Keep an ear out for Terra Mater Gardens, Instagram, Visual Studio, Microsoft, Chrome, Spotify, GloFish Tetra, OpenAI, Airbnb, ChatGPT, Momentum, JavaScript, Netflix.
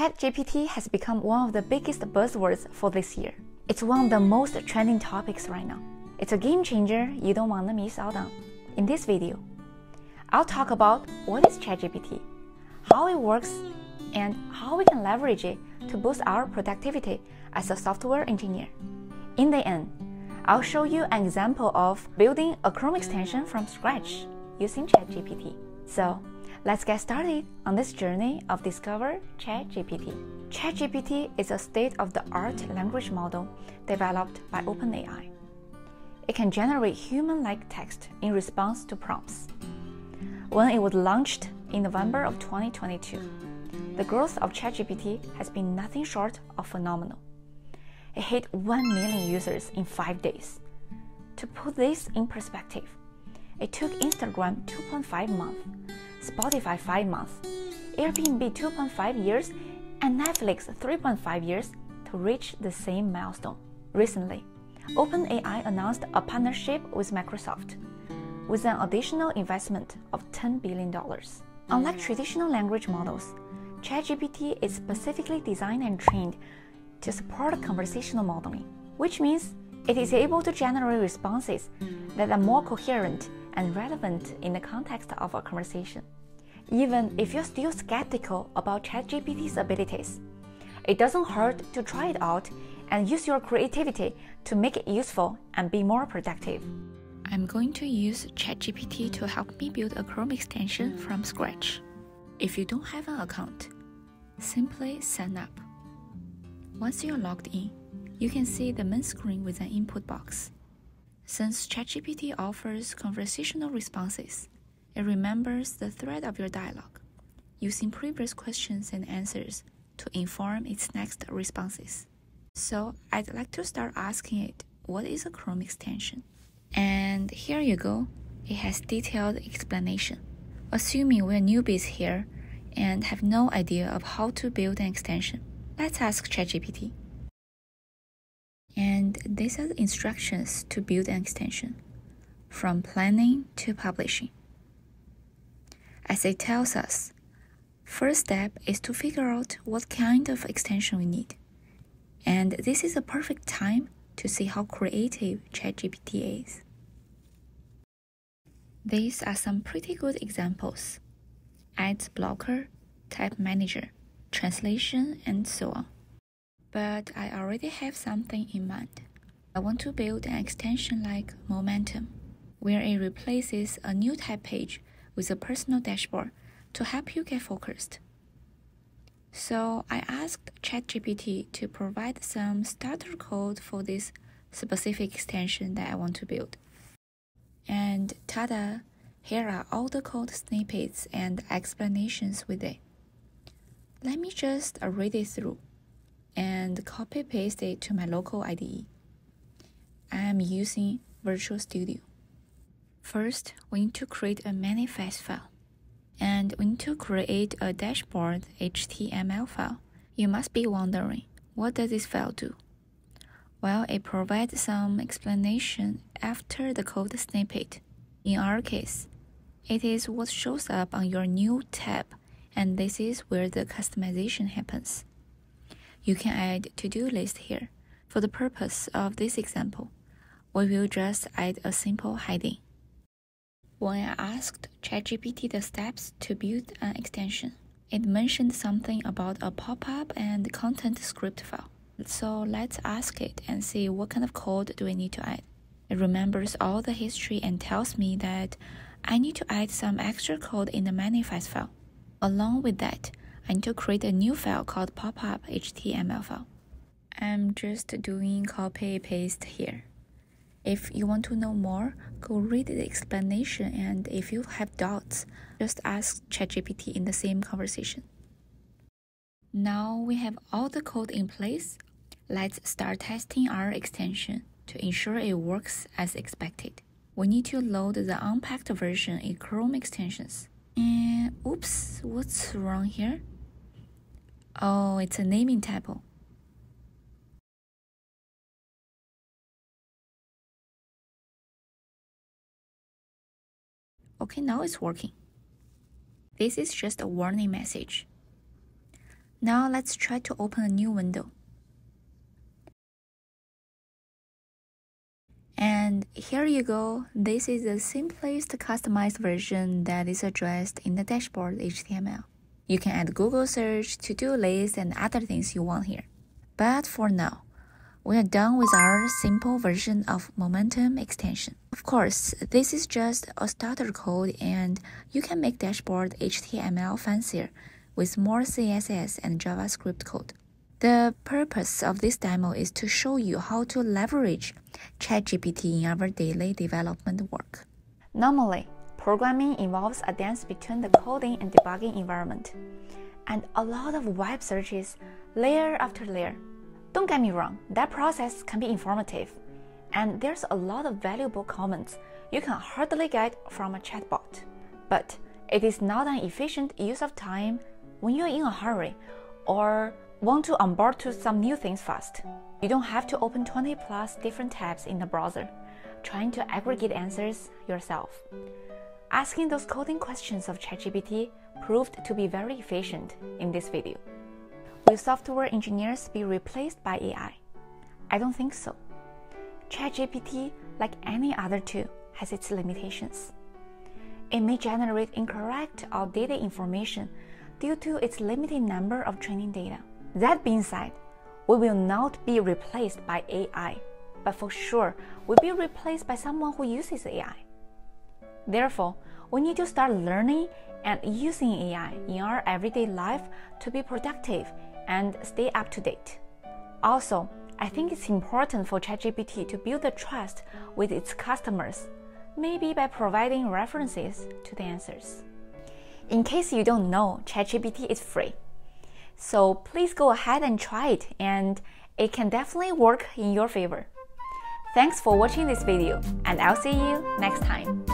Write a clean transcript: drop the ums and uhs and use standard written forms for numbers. ChatGPT has become one of the biggest buzzwords for this year. It's one of the most trending topics right now. It's a game changer you don't want to miss out on. In this video, I'll talk about what is ChatGPT, how it works, and how we can leverage it to boost our productivity as a software engineer. In the end, I'll show you an example of building a Chrome extension from scratch using ChatGPT. So, let's get started on this journey of Discover ChatGPT. ChatGPT is a state-of-the-art language model developed by OpenAI. It can generate human-like text in response to prompts. When it was launched in November of 2022, the growth of ChatGPT has been nothing short of phenomenal. It hit 1 million users in 5 days. To put this in perspective, it took Instagram 2.5 months, Spotify 5 months, Airbnb 2.5 years, and Netflix 3.5 years to reach the same milestone. Recently, OpenAI announced a partnership with Microsoft, with an additional investment of $10 billion. Unlike traditional language models, ChatGPT is specifically designed and trained to support conversational modeling, which means it is able to generate responses that are more coherent and relevant in the context of a conversation. Even if you're still skeptical about ChatGPT's abilities, it doesn't hurt to try it out and use your creativity to make it useful and be more productive. I'm going to use ChatGPT to help me build a Chrome extension from scratch. If you don't have an account, simply sign up. Once you're logged in, you can see the main screen with an input box. Since ChatGPT offers conversational responses, it remembers the thread of your dialogue, using previous questions and answers to inform its next responses. So I'd like to start asking it, what is a Chrome extension? And here you go, it has detailed explanation. Assuming we're newbies here and have no idea of how to build an extension, let's ask ChatGPT. And these are the instructions to build an extension, from planning to publishing. As it tells us, first step is to figure out what kind of extension we need. And this is a perfect time to see how creative ChatGPT is. These are some pretty good examples: ads blocker, type manager, translation, and so on. But I already have something in mind. I want to build an extension like Momentum, where it replaces a new type page with a personal dashboard to help you get focused. So I asked ChatGPT to provide some starter code for this specific extension that I want to build. And ta-da, here are all the code snippets and explanations with it. Let me just read it through and copy paste it to my local IDE. I am using Visual Studio. First, we need to create a manifest file, and we need to create a dashboard HTML file. You must be wondering, what does this file do? Well, it provides some explanation after the code snippet. In our case, it is what shows up on your new tab, and this is where the customization happens. You can add to-do list here. For the purpose of this example, we will just add a simple heading. When I asked ChatGPT the steps to build an extension, it mentioned something about a pop-up and content script file. So let's ask it and see what kind of code do I need to add. It remembers all the history and tells me that I need to add some extra code in the manifest file. Along with that, I need to create a new file called popup.html file. I'm just doing copy paste here. If you want to know more, go read the explanation, and if you have doubts, just ask ChatGPT in the same conversation. Now we have all the code in place, let's start testing our extension to ensure it works as expected. We need to load the unpacked version in Chrome extensions. And oops, what's wrong here? Oh, it's a naming typo. Okay, now it's working. This is just a warning message. Now let's try to open a new window. And here you go, this is the simplest customized version that is addressed in the dashboard HTML. You can add Google search, to-do list, and other things you want here. But for now, we are done with our simple version of Momentum extension. Of course, this is just a starter code and you can make dashboard HTML fancier with more CSS and JavaScript code. The purpose of this demo is to show you how to leverage ChatGPT in our daily development work. Normally, programming involves a dance between the coding and debugging environment, and a lot of web searches layer after layer. Don't get me wrong, that process can be informative, and there's a lot of valuable comments you can hardly get from a chatbot. But it is not an efficient use of time when you're in a hurry or want to onboard to some new things fast. You don't have to open 20+ different tabs in the browser, trying to aggregate answers yourself. Asking those coding questions of ChatGPT proved to be very efficient in this video. Will software engineers be replaced by AI? I don't think so. ChatGPT, like any other tool, has its limitations. It may generate incorrect or outdated information due to its limited number of training data. That being said, we will not be replaced by AI, but for sure, we'll be replaced by someone who uses AI. Therefore, we need to start learning and using AI in our everyday life to be productive and stay up to date. Also, I think it's important for ChatGPT to build the trust with its customers, maybe by providing references to the answers. In case you don't know, ChatGPT is free. So please go ahead and try it, and it can definitely work in your favor. Thanks for watching this video, and I'll see you next time.